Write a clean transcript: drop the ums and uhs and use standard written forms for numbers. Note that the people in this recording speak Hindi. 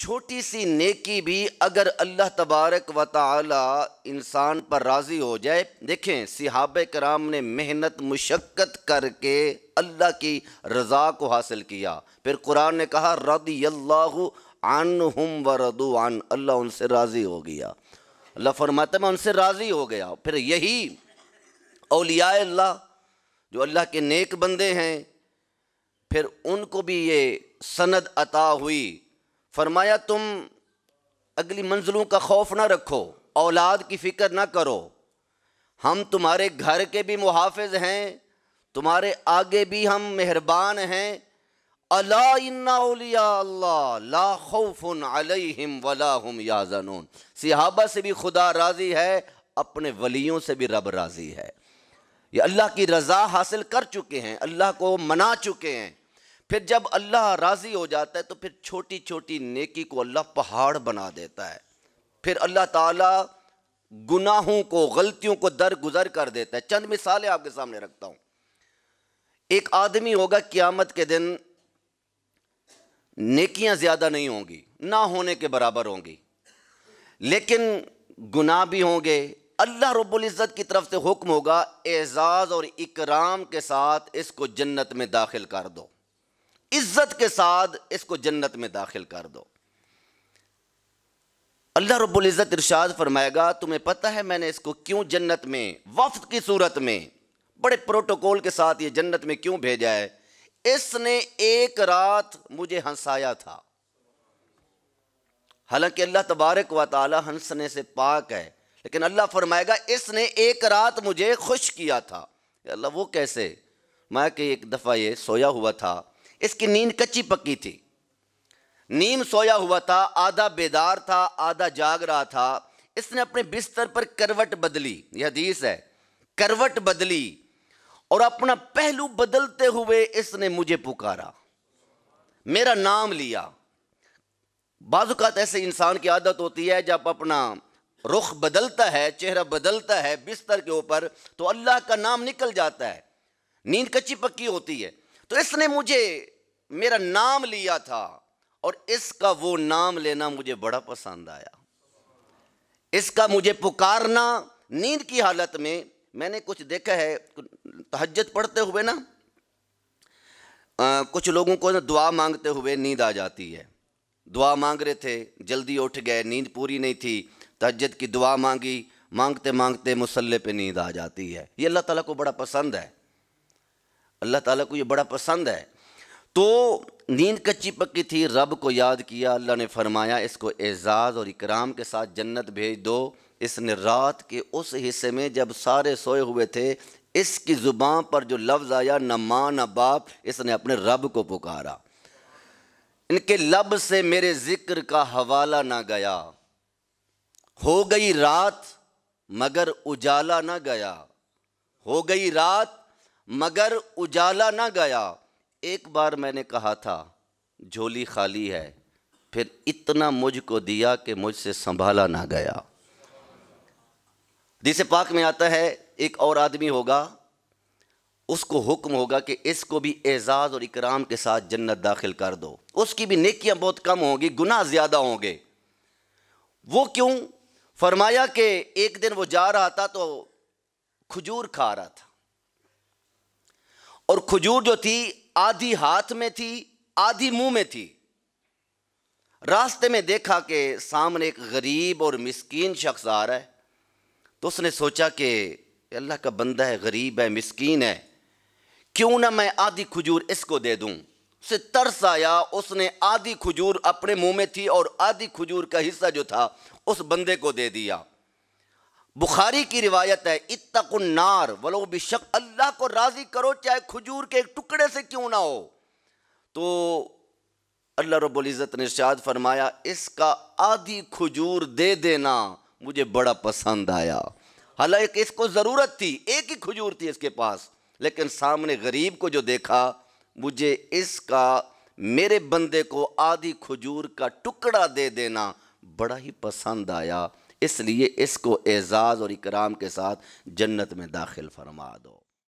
छोटी सी नेकी भी अगर अल्लाह तबारक व तआला इंसान पर राज़ी हो जाए। देखें सहाबा कराम ने मेहनत मुशक्क़त करके अल्लाह की रज़ा को हासिल किया, फिर कुरान ने कहा रदियल्लाहु अन्हुम व रदू अन, अल्लाह उनसे राज़ी हो गया। अल्लाह फरमाता मैं उनसे राज़ी हो गया। फिर यही औलिया अल्लाह जो अल्लाह के नेक बंदे हैं, फिर उनको भी ये सनद अता हुई। फरमाया तुम अगली मंजिलों का खौफ ना रखो, औलाद की फ़िक्र ना करो, हम तुम्हारे घर के भी मुहाफ़िज़ हैं, तुम्हारे आगे भी हम मेहरबान हैं। अला इन्ना औलिया अल्लाह ला खौफुन अलैहिम वला हुम याज़नून। सहाबा से भी खुदा राज़ी है, अपने वलियों से भी रब राज़ी है। ये अल्लाह की रज़ा हासिल कर चुके हैं, अल्लाह को मना चुके हैं। फिर जब अल्लाह राज़ी हो जाता है तो फिर छोटी छोटी नेकी को अल्लाह पहाड़ बना देता है। फिर अल्लाह ताला गुनाहों को, गलतियों को दरगुजर कर देता है। चंद मिसालें आपके सामने रखता हूँ। एक आदमी होगा क़ियामत के दिन, नेकियां ज़्यादा नहीं होंगी, ना होने के बराबर होंगी, लेकिन गुनाह भी होंगे। अल्लाह रब्बुल इज़्ज़त की तरफ से हुक्म होगा एज़ाज़ और इकराम के साथ इसको जन्नत में दाखिल कर दो, इज्जत के साथ इसको जन्नत में दाखिल कर दो। अल्लाह रब्बुल इज़्ज़त इरशाद फरमाएगा तुम्हें पता है मैंने इसको क्यों जन्नत में वफ्द की सूरत में बड़े प्रोटोकॉल के साथ ये जन्नत में क्यों भेजा है? इसने एक रात मुझे हंसाया था। हालांकि अल्लाह तबारक व तआला हंसने से पाक है, लेकिन अल्लाह फरमाएगा इसने एक रात मुझे खुश किया था। अल्लाह वो कैसे? मैं कि एक दफ़ा ये सोया हुआ था, इसकी नींद कच्ची पक्की थी, नीम सोया हुआ था, आधा बेदार था, आधा जाग रहा था। इसने अपने बिस्तर पर करवट बदली, यह हदीस है, करवट बदली और अपना पहलू बदलते हुए इसने मुझे पुकारा, मेरा नाम लिया। बाज़ औक़ात ऐसे इंसान की आदत होती है जब अपना रुख बदलता है, चेहरा बदलता है बिस्तर के ऊपर, तो अल्लाह का नाम निकल जाता है। नींद कच्ची पक्की होती है। तो इसने मुझे मेरा नाम लिया था और इसका वो नाम लेना मुझे बड़ा पसंद आया, इसका मुझे पुकारना। नींद की हालत में मैंने कुछ देखा है, तहज्जुद पढ़ते हुए ना कुछ लोगों को दुआ मांगते हुए नींद आ जाती है। दुआ मांग रहे थे, जल्दी उठ गए, नींद पूरी नहीं थी, तहज्जुद की दुआ मांगी, मांगते मांगते मुसल्ले पे नींद आ जाती है। ये अल्लाह ताला को बड़ा पसंद है, अल्लाह ताला को ये बड़ा पसंद है। तो नींद कच्ची पक्की थी, रब को याद किया, अल्लाह ने फरमाया इसको एज़ाज़ और इकराम के साथ जन्नत भेज दो। इसने रात के उस हिस्से में जब सारे सोए हुए थे, इसकी ज़ुबान पर जो लफ्ज़ आया ना माँ ना बाप, इसने अपने रब को पुकारा। इनके लब से मेरे ज़िक्र का हवाला ना गया, हो गई रात मगर उजाला ना गया, हो गई रात मगर उजाला ना गया। एक बार मैंने कहा था झोली खाली है, फिर इतना मुझको दिया कि मुझसे संभाला ना गया। जिसे पाक में आता है एक और आदमी होगा, उसको हुक्म होगा कि इसको भी एज़ाज़ और इकराम के साथ जन्नत दाखिल कर दो। उसकी भी नेकियां बहुत कम होंगी, गुनाह ज़्यादा होंगे। वो क्यों? फरमाया कि एक दिन वो जा रहा था तो खजूर खा रहा था, और खजूर जो थी आधी हाथ में थी, आधी मुंह में थी। रास्ते में देखा कि सामने एक गरीब और मिस्कीन शख्स आ रहा है, तो उसने सोचा कि अल्लाह का बंदा है, गरीब है, मिस्कीन है, क्यों ना मैं आधी खजूर इसको दे दूं। उसे तरस आया, उसने आधी खजूर अपने मुंह में थी और आधी खजूर का हिस्सा जो था उस बंदे को दे दिया। बुखारी की रिवायत है इत्तकुन नार वलो बिशक, अल्लाह को राज़ी करो चाहे खजूर के एक टुकड़े से क्यों ना हो। तो अल्लाह रब्बुल इज़्ज़त ने इरशाद फरमाया इसका आधी खजूर दे देना मुझे बड़ा पसंद आया। हालांकि इसको ज़रूरत थी, एक ही खजूर थी इसके पास, लेकिन सामने गरीब को जो देखा, मुझे इसका, मेरे बंदे को आधी खजूर का टुकड़ा दे देना बड़ा ही पसंद आया, इसलिए इसको एज़ाज़ और इकराम के साथ जन्नत में दाखिल फरमा दो।